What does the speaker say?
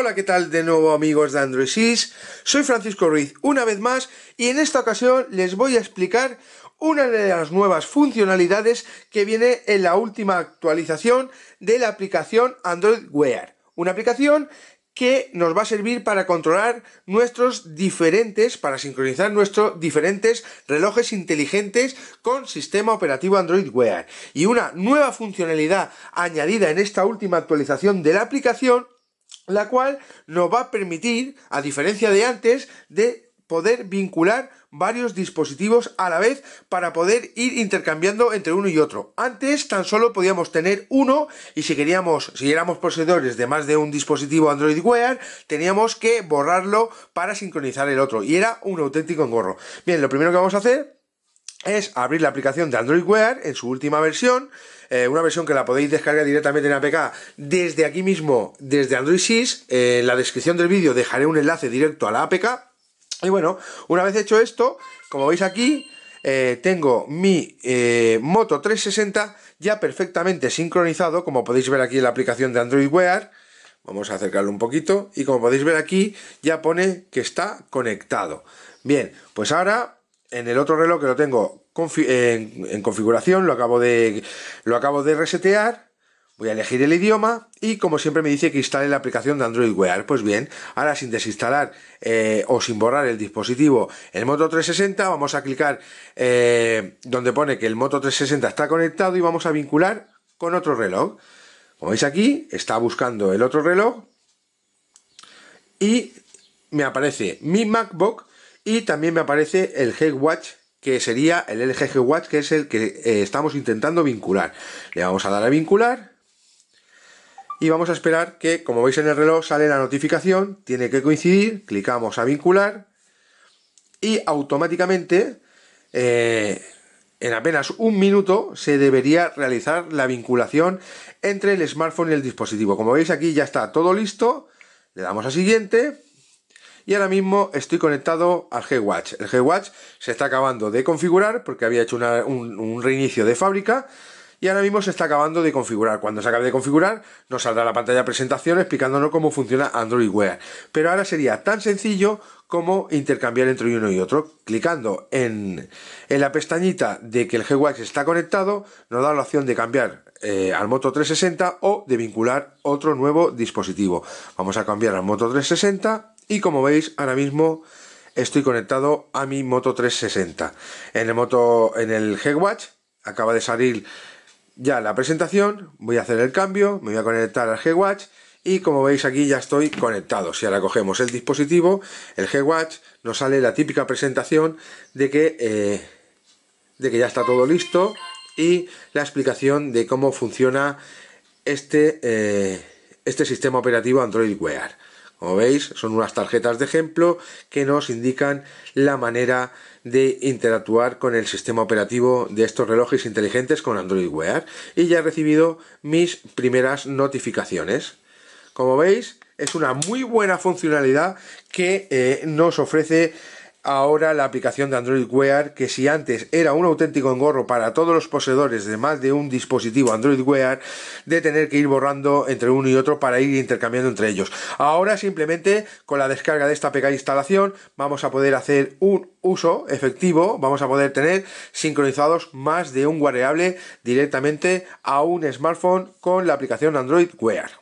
Hola, ¿qué tal de nuevo amigos de Androidsis? Soy Francisco Ruiz una vez más y en esta ocasión les voy a explicar una de las nuevas funcionalidades que viene en la última actualización de la aplicación Android Wear. Una aplicación que nos va a servir para controlar para sincronizar nuestros diferentes relojes inteligentes con sistema operativo Android Wear. Y una nueva funcionalidad añadida en esta última actualización de la aplicación, la cual nos va a permitir, a diferencia de antes, de poder vincular varios dispositivos a la vez para poder ir intercambiando entre uno y otro. Antes tan solo podíamos tener uno y si éramos poseedores de más de un dispositivo Android Wear teníamos que borrarlo para sincronizar el otro y era un auténtico engorro. Bien, lo primero que vamos a hacer es abrir la aplicación de Android Wear en su última versión, una versión que la podéis descargar directamente en APK desde aquí mismo, desde Androidsis. En la descripción del vídeo dejaré un enlace directo a la APK. Y bueno, una vez hecho esto, como veis aquí, tengo mi Moto 360 ya perfectamente sincronizado, como podéis ver aquí en la aplicación de Android Wear. Vamos a acercarlo un poquito y como podéis ver aquí, ya pone que está conectado. Bien, pues ahora en el otro reloj que lo tengo en configuración, lo acabo de resetear, voy a elegir el idioma y como siempre me dice que instale la aplicación de Android Wear. Pues bien, ahora sin desinstalar o sin borrar el dispositivo, el Moto 360, vamos a clicar donde pone que el Moto 360 está conectado y vamos a vincular con otro reloj. Como veis aquí, está buscando el otro reloj y me aparece mi Macbook. Y también me aparece el G Watch, que sería el LG G Watch, que es el que estamos intentando vincular. Le vamos a dar a vincular y vamos a esperar que, como veis en el reloj, sale la notificación, tiene que coincidir, clicamos a vincular y automáticamente, en apenas un minuto, se debería realizar la vinculación entre el smartphone y el dispositivo. Como veis aquí ya está todo listo, le damos a siguiente. Y ahora mismo estoy conectado al G Watch. El G Watch se está acabando de configurar porque había hecho un reinicio de fábrica y ahora mismo se está acabando de configurar. Cuando se acabe de configurar nos saldrá la pantalla de presentación explicándonos cómo funciona Android Wear. Pero ahora sería tan sencillo como intercambiar entre uno y otro. Clicando en la pestañita de que el G Watch está conectado nos da la opción de cambiar al Moto 360 o de vincular otro nuevo dispositivo. Vamos a cambiar al Moto 360. Y como veis, ahora mismo estoy conectado a mi Moto 360. En el G Watch acaba de salir ya la presentación. Voy a hacer el cambio, me voy a conectar al G Watch y como veis aquí ya estoy conectado. Si ahora cogemos el dispositivo, el G Watch nos sale la típica presentación de que ya está todo listo y la explicación de cómo funciona este sistema operativo Android Wear. Como veis, son unas tarjetas de ejemplo que nos indican la manera de interactuar con el sistema operativo de estos relojes inteligentes con Android Wear. Y ya he recibido mis primeras notificaciones. Como veis, es una muy buena funcionalidad que nos ofrece ahora la aplicación de Android Wear, que si antes era un auténtico engorro para todos los poseedores de más de un dispositivo Android Wear de tener que ir borrando entre uno y otro para ir intercambiando entre ellos, ahora simplemente con la descarga de esta APK instalación vamos a poder hacer un uso efectivo, vamos a poder tener sincronizados más de un wearable directamente a un smartphone con la aplicación Android Wear.